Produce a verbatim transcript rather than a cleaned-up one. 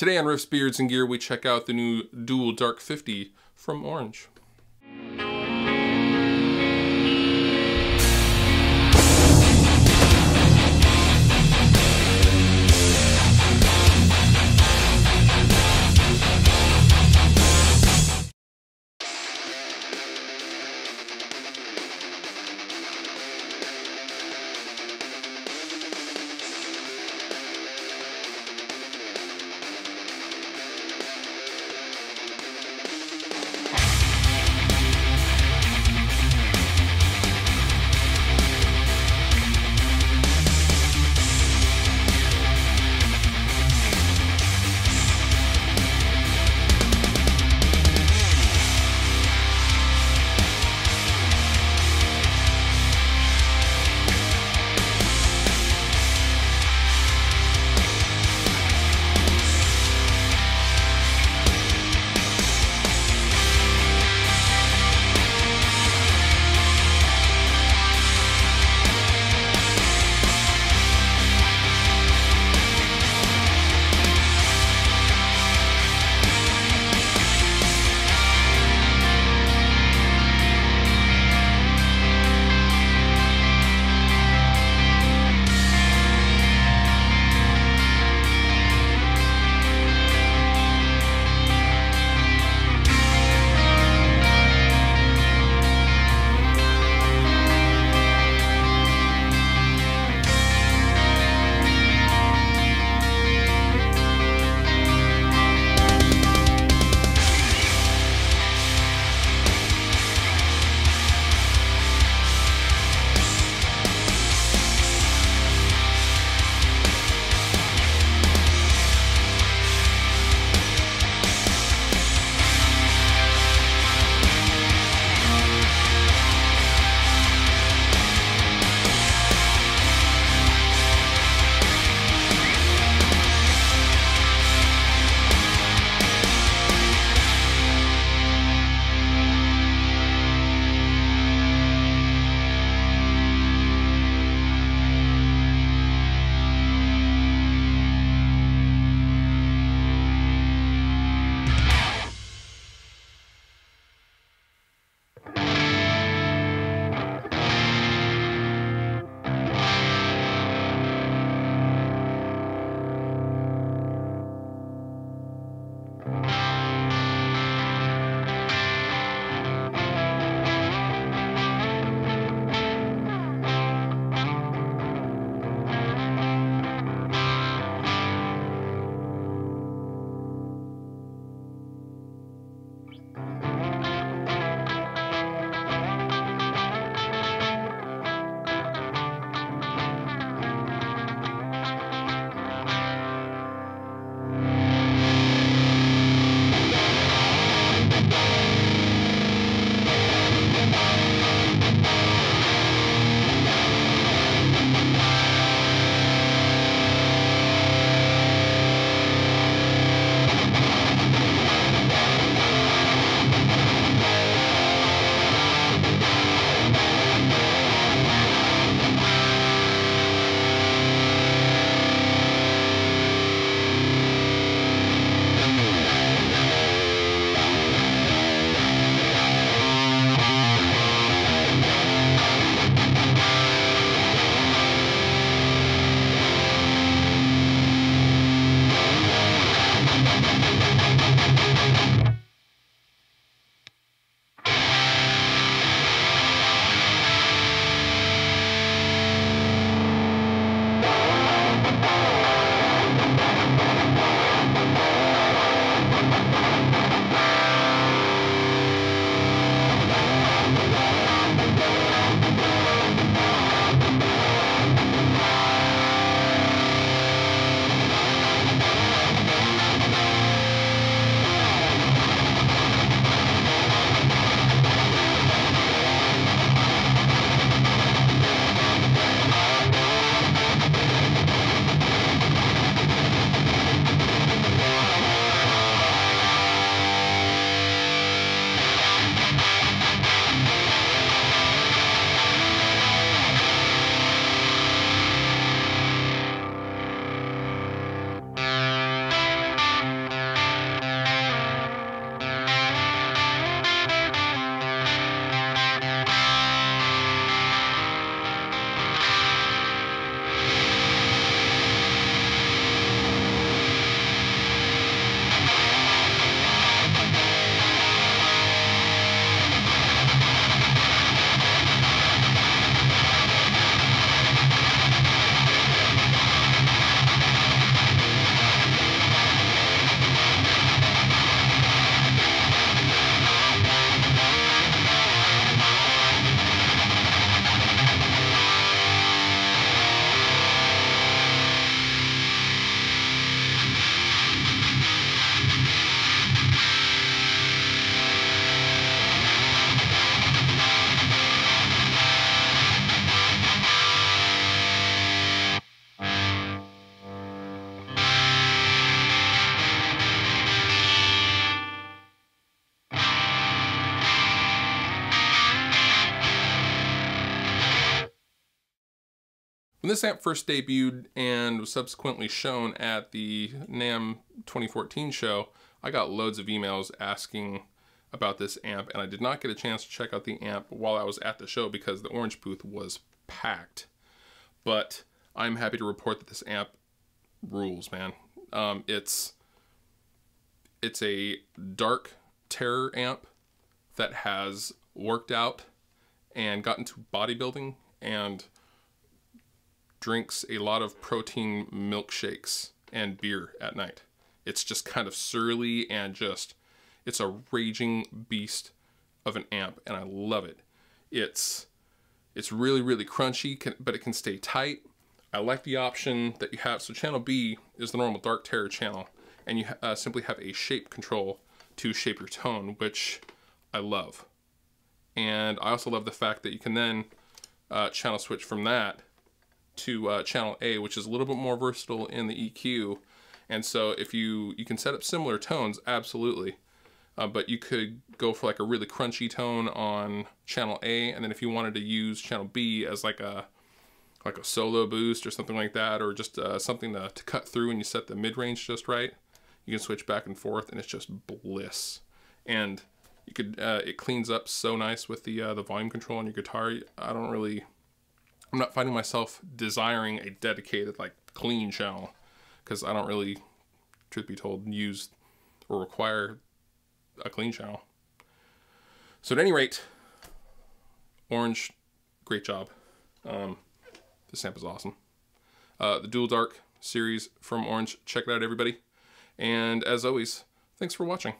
Today on Riffs, Beards and Gear, we check out the new Dual Dark fifty from Orange. When this amp first debuted and was subsequently shown at the NAM twenty fourteen show, I got loads of emails asking about this amp, and I did not get a chance to check out the amp while I was at the show because the Orange booth was packed. But I'm happy to report that this amp rules, man. Um, it's it's a Dark Terror amp that has worked out and gotten to bodybuilding and drinks a lot of protein milkshakes and beer at night. It's just kind of surly and just, it's a raging beast of an amp, and I love it. It's it's really, really crunchy, but it can stay tight. I like the option that you have. So channel B is the normal Dark Terror channel, and you uh, simply have a shape control to shape your tone, which I love. And I also love the fact that you can then uh, channel switch from that to uh, channel A, which is a little bit more versatile in the E Q. And so if you, you can set up similar tones, absolutely. Uh, but you could go for like a really crunchy tone on channel A, and then if you wanted to use channel B as like a like a solo boost or something like that, or just uh, something to, to cut through, and you set the mid-range just right, you can switch back and forth, and it's just bliss. And you could uh, it cleans up so nice with the uh, the volume control on your guitar. I don't really, I'm not finding myself desiring a dedicated like clean channel, because I don't really, truth be told, use or require a clean channel. So at any rate, Orange, great job. Um, this amp is awesome. Uh, the Dual Dark series from Orange, check it out everybody. And as always, thanks for watching.